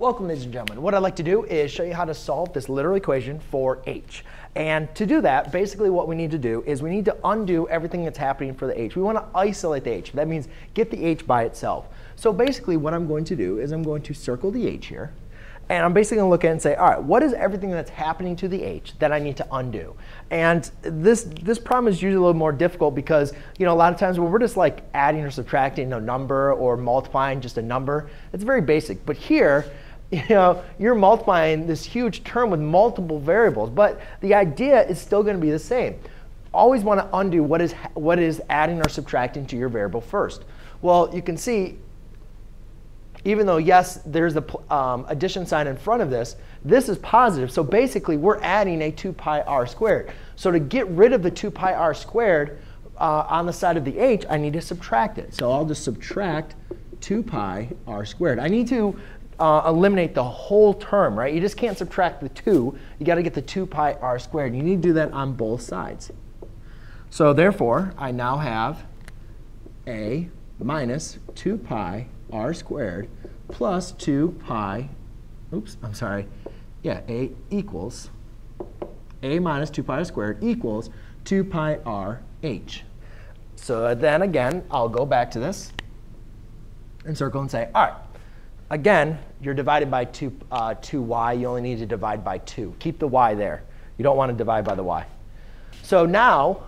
Welcome, ladies and gentlemen. What I'd like to do is show you how to solve this literal equation for h. And to do that, basically what we need to do is we need to undo everything that's happening for the h. We want to isolate the h. That means get the h by itself. So basically what I'm going to do is I'm going to circle the h here. And I'm basically going to look at it and say, all right, what is everything that's happening to the h that I need to undo? And this problem is usually a little more difficult because a lot of times when we're just like adding or subtracting a number or multiplying just a number, it's very basic. But here, you're multiplying this huge term with multiple variables. But the idea is still going to be the same. Always want to undo what is adding or subtracting to your variable first. Well, you can see, even though, yes, there's the addition sign in front of this, this is positive. So basically, we're adding a 2 pi r squared. So to get rid of the 2 pi r squared on the side of the h, I need to subtract it. So I'll just subtract 2 pi r squared. I need to eliminate the whole term, right? You just can't subtract the 2. You got to get the 2 pi r squared. You need to do that on both sides. So therefore, I now have a minus 2 pi r squared plus 2 pi, oops, I'm sorry, yeah, a equals, a minus 2 pi r squared equals 2 pi r h. So then again, I'll go back to this and circle and say, all right, again, you're divided by 2y. You only need to divide by 2. Keep the y there. You don't want to divide by the y. So now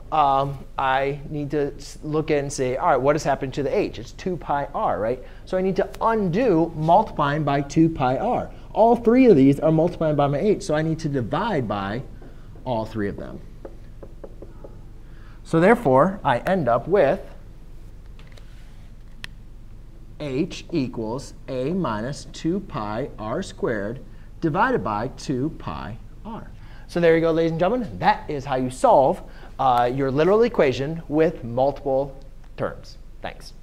I need to look at and say, all right, what has happened to the h? It's 2 pi r, right? So I need to undo multiplying by 2 pi r. All three of these are multiplying by my h, so I need to divide by all three of them. So therefore, I end up with h equals a minus 2 pi r squared divided by 2 pi r. So there you go, ladies and gentlemen. That is how you solve your literal equation with multiple terms. Thanks.